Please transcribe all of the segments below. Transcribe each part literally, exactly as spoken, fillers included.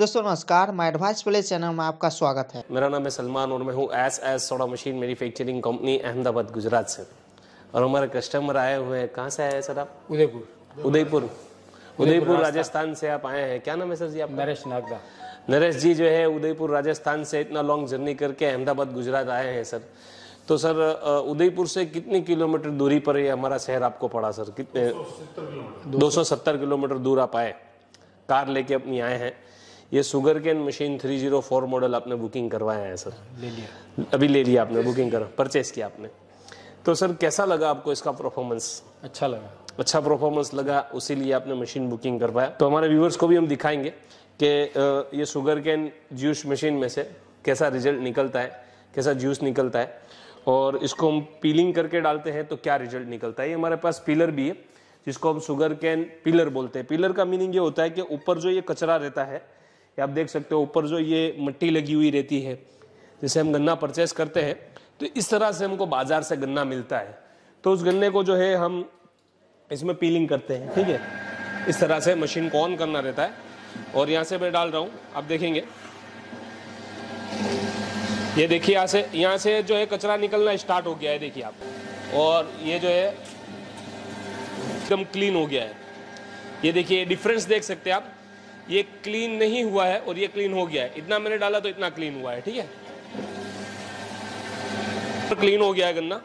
दोस्तों नमस्कार, my advice play channel में आपका स्वागत है। मेरा नाम है सलमान और मैं हूँ S S soda machine manufacturing company Ahmedabad Gujarat से। और हमारे कस्टमर आए हुए हैं, कहाँ से आए हैं सर आप? उदयपुर उदयपुर उदयपुर राजस्थान से आप आए हैं। क्या नाम है सर जी आप? नरेश नागदा। नरेश जी जो है उदयपुर राजस्थान से इतना लॉन्ग जर्नी करके अहमदाबाद गुजरात आए हैं सर। तो सर उदयपुर से कितने किलोमीटर दूरी पर ये हमारा शहर आपको पड़ा सर? कितने? दो सौ सत्तर किलोमीटर दूर आप आए, कार लेके अपनी आए हैं। ये शुगर कैन मशीन तीन सौ चार मॉडल आपने बुकिंग करवाया है सर? ले लिया, अभी ले लिया आपने, बुकिंग करा, परचेस किया आपने। तो सर कैसा लगा आपको इसका परफॉर्मेंस? अच्छा लगा, अच्छा परफॉर्मेंस लगा, उसी लिए आपने मशीन बुकिंग करवाया। तो हमारे व्यूवर्स को भी हम दिखाएंगे कि ये शुगर कैन जूस मशीन में से कैसा रिजल्ट निकलता है, कैसा जूस निकलता है, और इसको हम पीलिंग करके डालते हैं तो क्या रिजल्ट निकलता है। ये हमारे पास पीलर भी है जिसको हम शुगर कैन पीलर बोलते हैं। पीलर का मीनिंग ये होता है कि ऊपर जो ये कचरा रहता है, आप देख सकते हो ऊपर जो ये मिट्टी लगी हुई रहती है, जैसे हम गन्ना परचेस करते हैं तो इस तरह से हमको बाजार से गन्ना मिलता है, तो उस गन्ने को जो है हम इसमें पीलिंग करते हैं। ठीक है, इस तरह से मशीन को ऑन करना रहता है और यहाँ से मैं डाल रहा हूँ, आप देखेंगे ये देखिए यहाँ से यहाँ से जो है कचरा निकलना स्टार्ट हो गया है, देखिए आप, और ये जो है एकदम क्लीन हो गया है। ये देखिए डिफरेंस देख सकते हैं आप, ये क्लीन नहीं हुआ है और ये क्लीन हो गया है। इतना मैंने डाला तो इतना क्लीन हुआ है, ठीक है, क्लीन हो गया है गन्ना।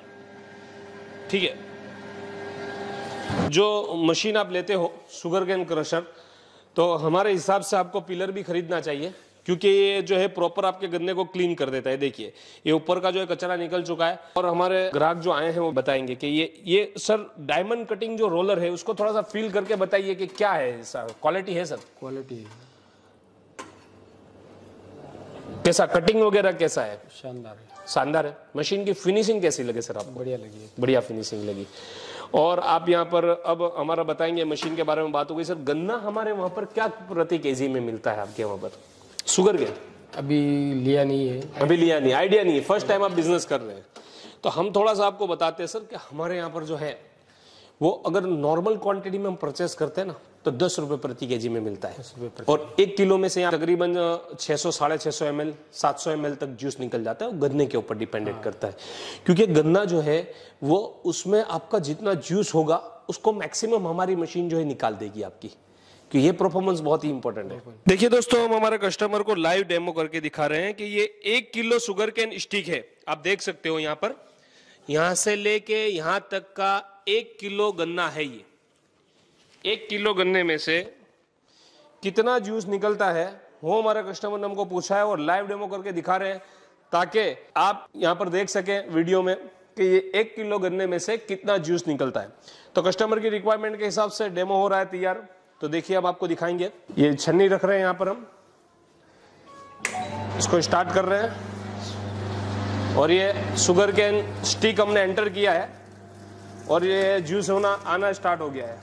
ठीक है, जो मशीन आप लेते हो शुगर कैन क्रशर, तो हमारे हिसाब से आपको पिलर भी खरीदना चाहिए क्योंकि ये जो है प्रॉपर आपके गन्ने को क्लीन कर देता है। देखिए ये ऊपर का जो है कचरा निकल चुका है। और हमारे ग्राहक जो आए हैं वो बताएंगे कि ये ये सर डायमंड कटिंग जो रोलर है उसको थोड़ा सा फील करके बताइए कि क्या है सर, क्वालिटी है सर? क्वालिटी कैसा, कटिंग वगैरह कैसा है? शानदार है, शानदार है। मशीन की फिनिशिंग कैसी लगे सर आपको? बढ़िया लगी, बढ़िया फिनिशिंग लगी। और आप यहाँ पर अब हमारा बताएंगे मशीन के बारे में बात हो गई। सर गन्ना हमारे वहाँ पर क्या प्रति केजी में मिलता है आपके वहाँ पर शुगर कैन? अभी लिया नहीं है, अभी लिया नहीं, आइडिया नहीं है, फर्स्ट टाइम आप बिजनेस कर रहे हैं। तो हम थोड़ा सा आपको बताते हैं सर कि हमारे यहाँ पर जो है वो अगर नॉर्मल क्वांटिटी में हम परचेस करते हैं ना तो दस रुपये प्रति केजी में मिलता है, और एक किलो में से यहाँ तकरीबन छः सौ साढ़े छः सौ एम एल सात सौ एम एल तक जूस निकल जाता है। वो गन्ने के ऊपर डिपेंडेंट करता है क्योंकि गन्ना जो है वो उसमें आपका जितना जूस होगा उसको मैक्सिमम हमारी मशीन जो है निकाल देगी आपकी, कि ये परफॉर्मेंस बहुत ही इंपॉर्टेंट है। देखिए दोस्तों, हम हमारे कस्टमर को लाइव डेमो करके दिखा रहे हैं कि ये एक किलो शुगर कैन स्टिक है, आप देख सकते हो यहाँ पर, यहाँ से लेके यहाँ तक का एक किलो गन्ना है। ये एक किलो गन्ने में से कितना जूस निकलता है वो हमारे कस्टमर ने हमको पूछा है और लाइव डेमो करके दिखा रहे हैं ताकि आप यहाँ पर देख सके वीडियो में कि ये एक किलो गन्ने में से कितना जूस निकलता है। तो कस्टमर की रिक्वायरमेंट के हिसाब से डेमो हो रहा है तैयार। तो देखिए अब आपको दिखाएंगे, ये छन्नी रख रहे हैं यहाँ पर, हम इसको स्टार्ट कर रहे हैं और ये शुगर कैन स्टिक हमने एंटर किया है और ये जूस होना आना स्टार्ट हो गया है,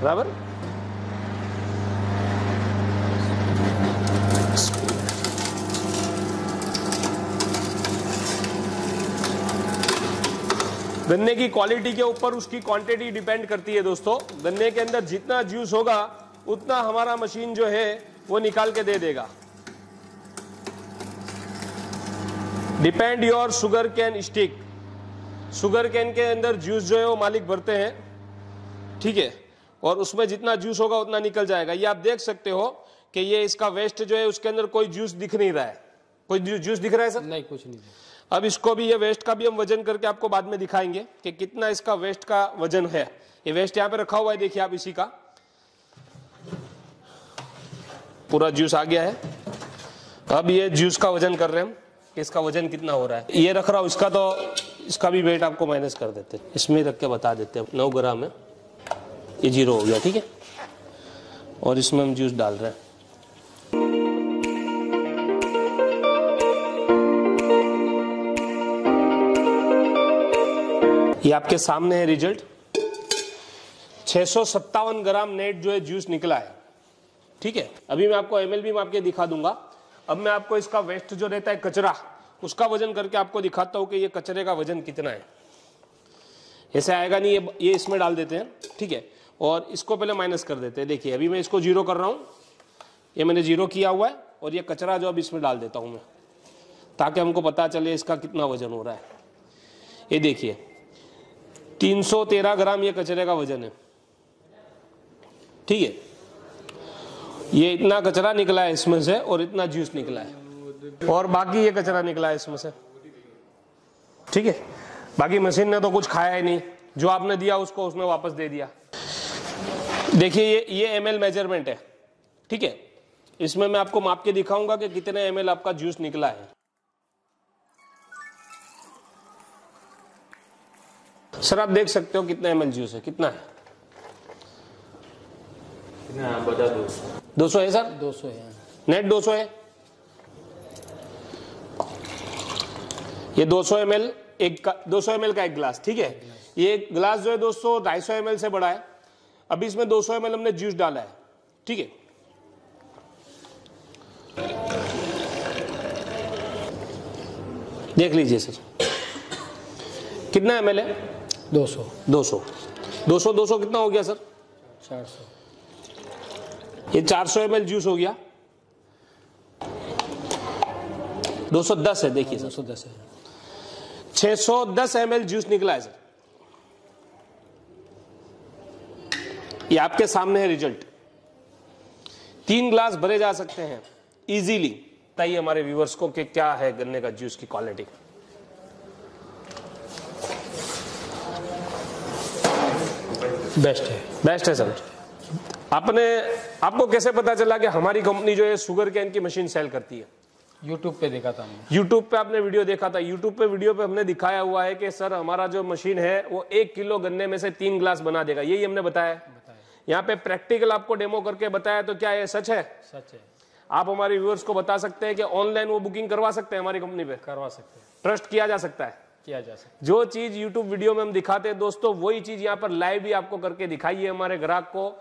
बराबर। गन्ने की क्वालिटी के ऊपर उसकी क्वांटिटी डिपेंड करती है दोस्तों। गन्ने के अंदर जितना जूस होगा उतना हमारा मशीन जो है वो निकाल के दे देगा। Depend your sugar cane stick, sugar cane के अंदर जूस जो है वो मालिक भरते हैं, ठीक है, और उसमें जितना जूस होगा उतना निकल जाएगा। ये आप देख सकते हो कि ये इसका वेस्ट जो है उसके अंदर कोई जूस दिख नहीं रहा है। कोई जूस दिख रहा है सर? नहीं, कुछ नहीं। अब इसको भी, ये वेस्ट का भी हम वजन करके आपको बाद में दिखाएंगे कि कितना इसका वेस्ट का वजन है। ये वेस्ट यहाँ पे रखा हुआ है, देखिए आप, इसी का पूरा जूस आ गया है। अब ये जूस का वजन कर रहे हैं हम कि इसका वजन कितना हो रहा है। ये रख रहा हूँ इसका, तो इसका भी वेट आपको माइनस कर देते हैं, इसमें रख के बता देते हैं। नौ ग्राम है, ये जीरो हो गया, ठीक है, और इसमें हम जूस डाल रहे हैं। ये आपके सामने है रिजल्ट, छह सौ सत्तावन ग्राम नेट जो है जूस निकला है, ठीक है। अभी मैं आपको एमएल भी मैं आपके दिखा दूंगा। अब मैं आपको इसका वेस्ट जो रहता है कचरा, उसका वजन करके आपको दिखाता हूँ कि ये कचरे का वजन कितना है। ऐसे आएगा नहीं, ये ये इसमें डाल देते हैं, ठीक है, और इसको पहले माइनस कर देते हैं। देखिए अभी मैं इसको जीरो कर रहा हूँ, ये मैंने जीरो किया हुआ है और ये कचरा जो अब इसमें डाल देता हूँ मैं, ताकि हमको पता चले इसका कितना वजन हो रहा है। ये देखिए तीन सौ तेरह ग्राम ये कचरे का वजन है, ठीक है। ये इतना कचरा निकला है इसमें से और इतना जूस निकला है और बाकी ये कचरा निकला है इसमें से, ठीक है। बाकी मशीन ने तो कुछ खाया ही नहीं, जो आपने दिया उसको उसने वापस दे दिया। देखिए ये ये एमएल मेजरमेंट है, ठीक है। इसमें मैं आपको माप के दिखाऊंगा कि कितने एमएल आपका जूस निकला है। सर आप देख सकते हो कितना एमएल जूस है, कितना है? कितना बता दो। दो सौ है सर, दो सौ है, नेट दो सौ है। ये दो सौ एमएल एक दो सौ एमएल का एक ग्लास, ठीक है। ये ग्लास जो है दोस्तों ढाई सौ एमएल से बड़ा है। अभी इसमें दो सौ एमएल हमने जूस डाला है, ठीक है। देख लीजिए सर कितना एमएल है, दो सौ दो सौ दो सौ दो सौ कितना हो गया सर? चार सौ। ये चार सौ एमएल जूस हो गया, दो सौ दस है। देखिए सर दो सौ दस है, छह सौ दस एमएल जूस निकला है सर। ये आपके सामने है रिजल्ट, तीन ग्लास भरे जा सकते हैं इजीली। बताइए हमारे व्यूवर्स को कि क्या है गन्ने का जूस की क्वालिटी। बेस्ट है, बेस्ट है सर। आपने आपको कैसे पता चला कि हमारी कंपनी जो है शुगर कैन की मशीन सेल करती है? यूट्यूब पे देखा था हमने। यूट्यूब पे आपने वीडियो देखा था? यूट्यूब पे वीडियो पे हमने दिखाया हुआ है कि सर हमारा जो मशीन है वो एक किलो गन्ने में से तीन ग्लास बना देगा, यही हमने बताया। यहाँ पे प्रैक्टिकल आपको डेमो करके बताया, तो क्या ये सच है? सच है। आप हमारे व्यूअर्स को बता सकते हैं कि ऑनलाइन वो बुकिंग करवा सकते हैं हमारी कंपनी पे? करवा सकते हैं। ट्रस्ट किया जा सकता है, किया जा सकता है। जो चीज यूट्यूब वीडियो में हम दिखाते हैं दोस्तों, वही चीज यहाँ पर लाइव भी आपको करके दिखाई है हमारे ग्राहक को।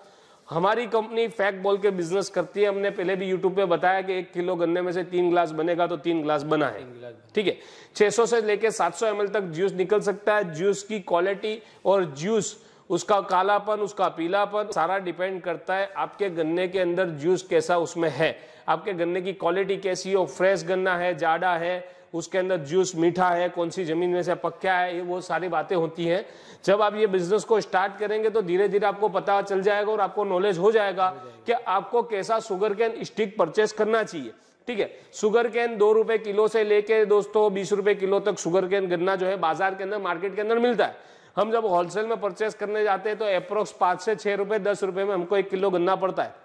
हमारी कंपनी फैक्ट बोल के बिजनेस करती है। हमने पहले भी यूट्यूब पे बताया कि एक किलो गन्ने में से तीन ग्लास बनेगा, तो तीन ग्लास बना है, ठीक है। छह सौ से लेके सात सौ एमएल तक जूस निकल सकता है। जूस की क्वालिटी और जूस उसका कालापन, उसका पीलापन, सारा डिपेंड करता है आपके गन्ने के अंदर जूस कैसा उसमें है, आपके गन्ने की क्वालिटी कैसी हो। फ्रेश गन्ना है, जाड़ा है, उसके अंदर जूस मीठा है, कौन सी जमीन में से पक्का है, ये वो सारी बातें होती हैं। जब आप ये बिजनेस को स्टार्ट करेंगे तो धीरे धीरे आपको पता चल जाएगा और आपको नॉलेज हो जाएगा कि आपको कैसा शुगर कैन स्टिक परचेस करना चाहिए, ठीक है। शुगर कैन दो रुपए किलो से लेके दोस्तों बीस रुपए किलो तक शुगर कैन गन्ना जो है बाजार के अंदर, मार्केट के अंदर मिलता है। हम जब होलसेल में परचेस करने जाते हैं तो अप्रोक्स पाँच से छः रुपये दस रुपये में हमको एक किलो गन्ना पड़ता है।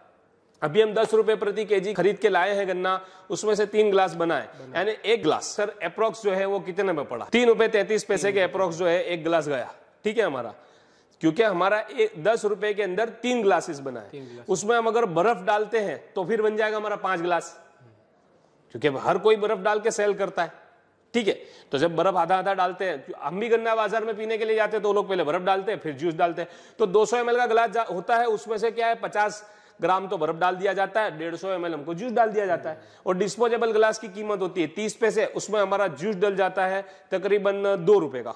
अभी हम दस रुपये प्रति केजी खरीद के लाए हैं गन्ना, उसमें से तीन ग्लास बनाए, यानी एक ग्लास सर अप्रोक्स जो है वो कितने में पड़ा? तीन रुपये तैंतीस पैसे के अप्रोक्स जो है एक ग्लास गया, ठीक है हमारा, क्योंकि हमारा दस रुपये के अंदर तीन ग्लासेस बनाए। उसमें हम अगर बर्फ डालते हैं तो फिर बन जाएगा हमारा पाँच ग्लास, क्योंकि हर कोई बर्फ डाल के सेल करता है, ठीक है। तो जब बर्फ आधा आधा डालते हैं, हम भी गन्ना बाजार में पीने के लिए जाते हैं तो लोग पहले बर्फ डालते हैं फिर जूस डालते हैं। तो दो सौ एमएल का गिलास होता है, उसमें से क्या है पचास ग्राम तो बर्फ डाल दिया जाता है, डेढ़ सौ एमएल हमको जूस डाल दिया जाता है। और डिस्पोजेबल गिलास की कीमत होती है तीस पैसे, उसमें हमारा जूस डल जाता है तकरीबन दो रुपए का।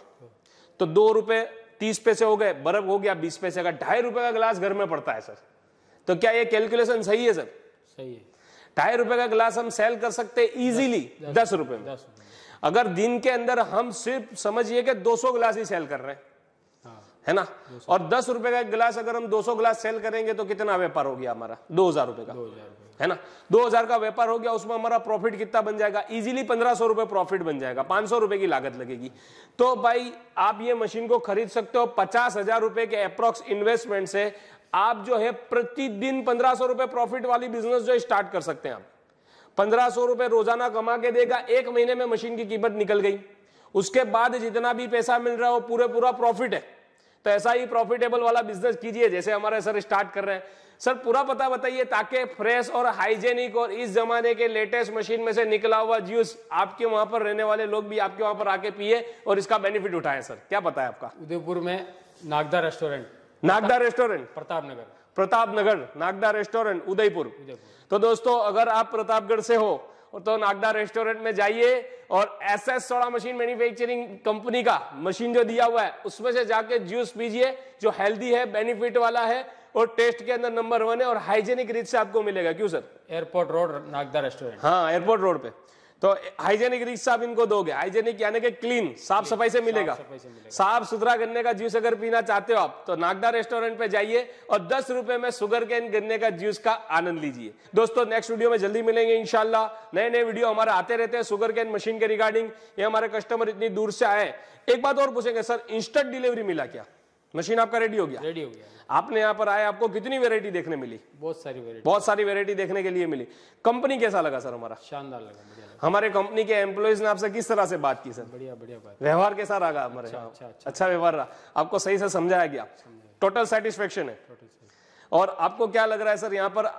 तो दो रुपए तीस पैसे हो गए, बर्फ हो गया बीस पैसे का, ढाई रुपए का गिलास घर में पड़ता है सर। तो क्या ये कैलकुलेशन सही है सर? सही है। ढाई रुपए का गिलास हम सेल कर सकते हैं इजीली दस रुपए में। अगर दिन के अंदर हम सिर्फ समझिए कि दो सौ गिलास ही सेल कर रहे हैं, हाँ, है ना, और दस रुपए का एक गिलास अगर हम दो सौ गिलास सेल करेंगे तो कितना व्यापार हो गया हमारा? दो हजार रुपए का, है ना, दो हजार का व्यापार हो गया। उसमें हमारा प्रॉफिट कितना बन जाएगा? इजीली पंद्रह सौ रुपए प्रॉफिट बन जाएगा, पांच सौ रुपए की लागत लगेगी। तो भाई आप ये मशीन को खरीद सकते हो पचास हजार रुपए के अप्रोक्स इन्वेस्टमेंट से। आप जो है प्रतिदिन पंद्रह सौ रुपए प्रॉफिट वाली बिजनेस जो स्टार्ट कर सकते हैं। आप पंद्रह सौ रुपए रोजाना कमा के देगा, एक महीने में मशीन की कीमत निकल गई। उसके बाद जितना भी पैसा मिल रहा है वो पूरे पूरा प्रॉफिट है। तो ऐसा ही प्रॉफिटेबल वाला बिजनेस कीजिए जैसे हमारे सर स्टार्ट कर रहे हैं। सर पूरा पता बताइए ताकि फ्रेश और हाइजेनिक और इस जमाने के लेटेस्ट मशीन में से निकला हुआ जूस आपके वहां पर रहने वाले लोग भी आपके वहां पर आके पिए और इसका बेनिफिट उठाए। सर क्या पता है आपका? उदयपुर में Nagda restaurant. Nagda restaurant Pratap Nagar. Pratap Nagar Nagda restaurant Udaipur. तो दोस्तों अगर आप प्रतापगढ़ से हो तो नागदा रेस्टोरेंट में जाइए और S S soda machine manufacturing company का मशीन जो दिया हुआ है उसमें से जाके जूस पीजिए जो हेल्दी है, बेनिफिट वाला है और टेस्ट के अंदर नंबर वन है और हाइजेनिक रीत से आपको मिलेगा। क्यों sir? Airport road Nagda restaurant. हाँ, एयरपोर्ट रोड पे। तो हाइजेनिक रीत से आप इनको दोगे, हाइजेनिक यानी कि क्लीन, साफ सफाई से मिलेगा। साफ सुथरा गन्ने का जूस अगर पीना चाहते हो आप तो नागदा रेस्टोरेंट पे जाइए और दस रुपए में शुगर केन गन्ने का जूस का आनंद लीजिए। दोस्तों नेक्स्ट वीडियो में जल्दी मिलेंगे इंशाल्लाह। नए नए वीडियो हमारे आते रहते हैं शुगर केन मशीन के रिगार्डिंग। ये हमारे कस्टमर इतनी दूर से आए। एक बात और पूछेंगे, सर इंस्टेंट डिलीवरी मिला क्या? मशीन आपका रेडी हो गया? रेडी हो गया। आपने यहाँ पर आए, आपको कितनी वेरायटी देखने मिली? बहुत सारी वेरायटी। बहुत सारी वेरायटी देखने के लिए मिली। कंपनी कैसा लगा सर हमारा? शानदार लगा, बढ़िया लगा। हमारे कंपनी के एम्प्लॉइज ने आपसे किस तरह से बात की सर? बढ़िया बढ़िया बात। व्यवहार कैसा रहा हमारे? अच्छा, अच्छा, अच्छा, अच्छा व्यवहार रहा। आपको सही से समझाया गया? टोटल सेटिस्फेक्शन है। और आपको क्या लग रहा है सर, यहाँ पर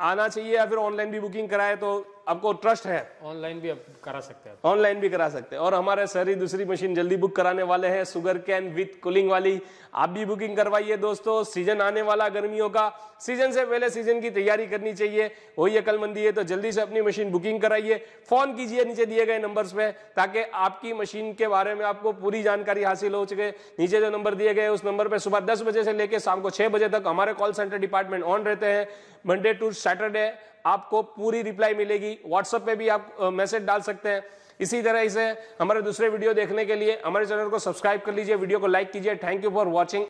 आना चाहिए या फिर ऑनलाइन भी बुकिंग कराए तो आपको ट्रस्ट है? ऑनलाइन भी करा सकते हैं। ऑनलाइन भी करा सकते हैं। और हमारे सारी दूसरी मशीन जल्दी बुक कराने वाले हैं, शुगर कैन विथ कूलिंग वाली। आप भी बुकिंग करवाइए दोस्तों। सीजन आने वाला गर्मियों का, सीजन से पहले सीजन की तैयारी करनी चाहिए, वही अकलमंदी है। तो जल्दी से अपनी मशीन बुकिंग कराइए, फोन कीजिए नीचे दिए गए नंबर्स पे, ताकि आपकी मशीन के बारे में आपको पूरी जानकारी हासिल हो सके। नीचे जो नंबर दिए गए उस नंबर पर सुबह दस बजे से लेकर शाम को छह बजे तक हमारे कॉल सेंटर डिपार्टमेंट ऑन रहते हैं। मंडे टू सैटरडे आपको पूरी रिप्लाई मिलेगी। व्हाट्सएप पे भी आप मैसेज डाल सकते हैं। इसी तरह इसे हमारे दूसरे वीडियो देखने के लिए हमारे चैनल को सब्सक्राइब कर लीजिए, वीडियो को लाइक कीजिए। Thank you for watching.